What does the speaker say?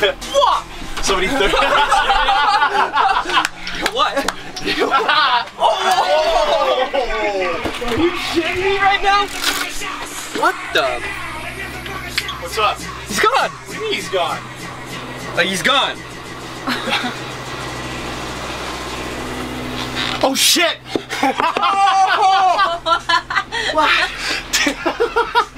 What? Somebody threw What? Oh! Are you kidding me right now? What the? What's up? He's gone! What do you mean he's gone? Like he's gone. Oh shit! Oh! What?